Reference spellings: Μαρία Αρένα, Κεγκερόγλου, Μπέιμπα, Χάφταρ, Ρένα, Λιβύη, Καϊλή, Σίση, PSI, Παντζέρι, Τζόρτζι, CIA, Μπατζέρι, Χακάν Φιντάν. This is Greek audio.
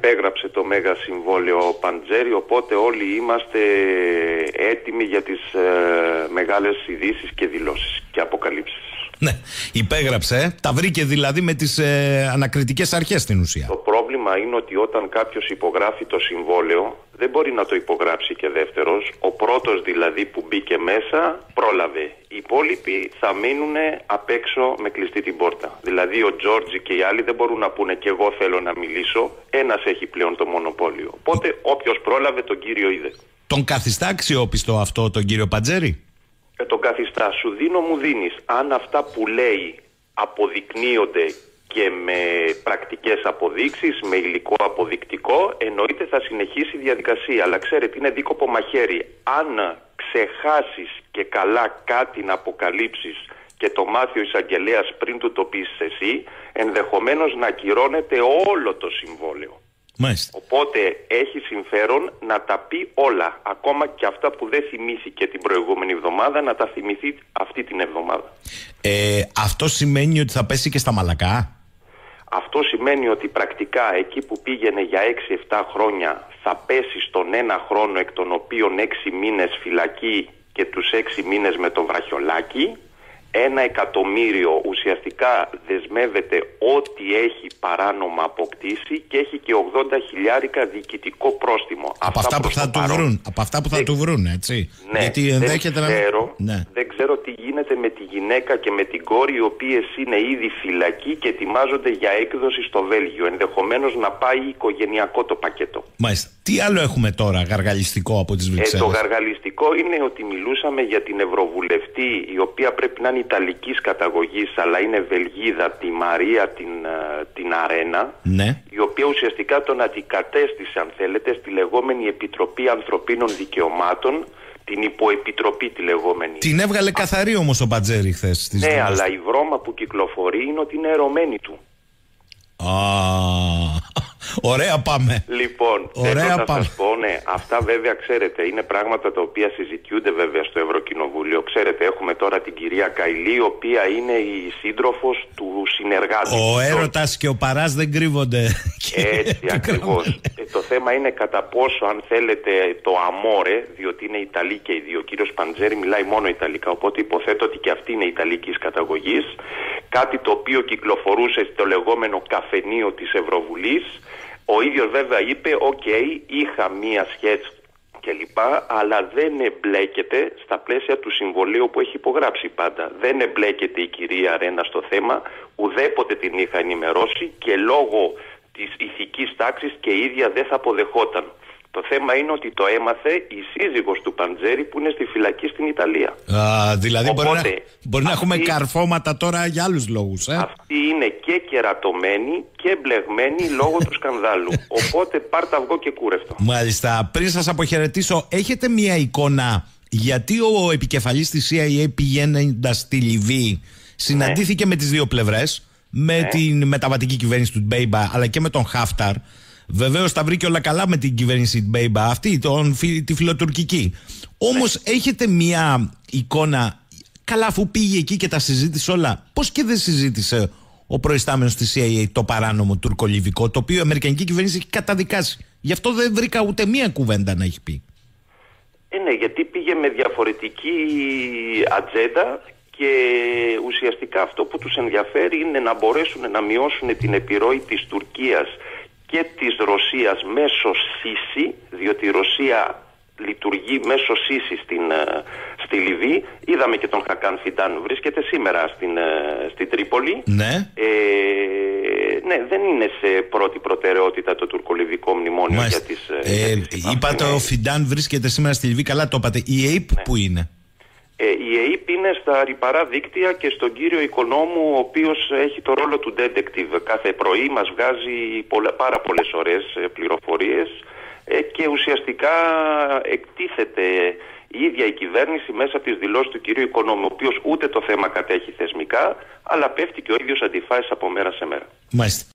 υπέγραψε το μέγα συμβόλαιο Παντζέρι, οπότε όλοι είμαστε έτοιμοι για τις μεγάλες ειδήσεις και δηλώσεις και αποκαλύψεις. Ναι, υπέγραψε, τα βρήκε δηλαδή με τις ανακριτικές αρχές στην ουσία. Το πρόβλημα είναι ότι όταν κάποιος υπογράφει το συμβόλαιο δεν μπορεί να το υπογράψει και δεύτερος. Ο πρώτος δηλαδή που μπήκε μέσα πρόλαβε. Οι υπόλοιποι θα μείνουν απ' έξω με κλειστή την πόρτα. Δηλαδή ο Τζόρτζι και οι άλλοι δεν μπορούν να πούνε και εγώ θέλω να μιλήσω. Ένας έχει πλέον το μονοπόλιο. Οπότε όποιος πρόλαβε τον κύριο είδε. Τον καθιστά αξιόπιστο αυτό τον κύριο Παντζέρι? Τον καθιστά. Σου δίνω, μου δίνεις. Αν αυτά που λέει αποδεικνύονται και με πρακτικές αποδείξεις, με υλικό αποδεικτικό, εννοείται θα συνεχίσει η διαδικασία. Αλλά ξέρετε, είναι δίκοπο μαχαίρι. Αν ξεχάσεις και καλά κάτι να αποκαλύψεις και το μάθει ο εισαγγελέας πριν του το πεις εσύ, ενδεχομένως να ακυρώνεται όλο το συμβόλαιο. Μάλιστα. Οπότε έχει συμφέρον να τα πει όλα, ακόμα και αυτά που δεν θυμήθηκε την προηγούμενη εβδομάδα να τα θυμηθεί αυτή την εβδομάδα. Αυτό σημαίνει ότι θα πέσει και στα μαλακά? Αυτό σημαίνει ότι πρακτικά εκεί που πήγαινε για 6-7 χρόνια θα πέσει στον ένα χρόνο, εκ των οποίων 6 μήνες φυλακή και τους 6 μήνες με το βραχιολάκι. 1 εκατομμύριο ουσιαστικά δεσμεύεται ό,τι έχει παράνομα αποκτήσει και έχει και 80.000 διοικητικό πρόστιμο. Από αυτά που θα του βρουν, έτσι. Ναι, γιατί ενδέχεται δεν ξέρω τι γίνεται με τη γυναίκα και με την κόρη, οι οποίες είναι ήδη φυλακοί και ετοιμάζονται για έκδοση στο Βέλγιο. Ενδεχομένως να πάει οικογενειακό το πακέτο. Μάλιστα. Τι άλλο έχουμε τώρα γαργαλιστικό από τις Βρυξέλλες? Το γαργαλιστικό είναι ότι μιλούσαμε για την Ευρωβουλευτή, η οποία πρέπει να είναι ιταλικής καταγωγής, αλλά είναι Βελγίδα, τη Μαρία την Αρένα, ναι, η οποία ουσιαστικά τον αντικατέστησε, αν θέλετε, στη λεγόμενη Επιτροπή Ανθρωπίνων Δικαιωμάτων, την υποεπιτροπή τη λεγόμενη. Την έβγαλε καθαρή όμως ο Μπατζέρι χθες. Ναι, δημιουργές. Αλλά η βρώμα που κυκλοφορεί είναι ότι είναι ερωμένη του. Ωραία πάμε. Λοιπόν, θέλω να σας πω, ναι, αυτά βέβαια ξέρετε είναι πράγματα τα οποία συζητιούνται βέβαια στο Ευρωκοινοβούλιο. Ξέρετε, έχουμε τώρα την κυρία Καϊλή, η οποία είναι η σύντροφος του συνεργάτη. Ο έρωτας και ο παράς δεν κρύβονται. Έτσι ακριβώς. Το θέμα είναι κατά πόσο, αν θέλετε, το αμόρε, διότι είναι Ιταλή και οι δύο. Ο κύριος Παντζέρι μιλάει μόνο Ιταλικά, οπότε υποθέτω ότι και αυτή είναι Ιταλικής καταγωγής. Κάτι το οποίο κυκλοφορούσε στο λεγόμενο καφενείο της Ευρωβουλής. Ο ίδιος βέβαια είπε «ΟΚ, είχα μία σχέση κλπ, αλλά δεν εμπλέκεται στα πλαίσια του συμβολίου που έχει υπογράψει πάντα. Δεν εμπλέκεται η κυρία Ρένα στο θέμα, ουδέποτε την είχα ενημερώσει και λόγω της ηθικής τάξης και η ίδια δεν θα αποδεχόταν». Το θέμα είναι ότι το έμαθε η σύζυγος του Παντζέρι που είναι στη φυλακή στην Ιταλία. Δηλαδή οπότε, μπορεί να έχουμε καρφώματα τώρα για άλλους λόγους. Αυτή είναι και κερατωμένη και μπλεγμένη λόγω του σκανδάλου. Οπότε πάρτα αυγό και κούρευτο. Μάλιστα. Πριν σας αποχαιρετήσω, έχετε μια εικόνα γιατί ο επικεφαλής της CIA πηγαίνοντας στη Λιβύη συναντήθηκε με τις δύο πλευρές, με την μεταβατική κυβέρνηση του Μπέιμπα αλλά και με τον Χάφταρ. Βεβαίως τα βρήκε όλα καλά με την κυβέρνηση την Μπέιμπα, αυτή τη φιλοτουρκική. Όμως έχετε μια εικόνα, καλά αφού πήγε εκεί και τα συζήτησε όλα, πώς και δεν συζήτησε ο προϊστάμενος της CIA το παράνομο τουρκολιβικό, το οποίο η αμερικανική κυβέρνηση έχει καταδικάσει? Γι' αυτό δεν βρήκα ούτε μία κουβέντα να έχει πει. Ναι, γιατί πήγε με διαφορετική ατζέντα. Και ουσιαστικά αυτό που τους ενδιαφέρει είναι να μπορέσουν να μειώσουν την επιρροή της Τουρκίας και της Ρωσίας μέσω Σίση, διότι η Ρωσία λειτουργεί μέσω Σίση στη Λιβύη. Είδαμε και τον Χακάν Φιντάν, βρίσκεται σήμερα στην Τρίπολη. Ναι. Ναι, δεν είναι σε πρώτη προτεραιότητα το τουρκολιβικό μνημόνιο. Μάλιστα. για τις είπατε ο Φιντάν βρίσκεται σήμερα στη Λιβύη, καλά το είπατε. Η ΑΕΠ που είναι? Η ΕΕΠ είναι στα ρηπαρά δίκτυα και στον κύριο οικονόμου, ο οποίος έχει το ρόλο του detective. Κάθε πρωί μας βγάζει πάρα πολλές ωραίες πληροφορίες και ουσιαστικά εκτίθεται η ίδια η κυβέρνηση μέσα από τις δηλώσεις του κυρίου οικονόμου, ο οποίος ούτε το θέμα κατέχει θεσμικά, αλλά πέφτει και ο ίδιος αντιφάσεις από μέρα σε μέρα. Μάλιστα.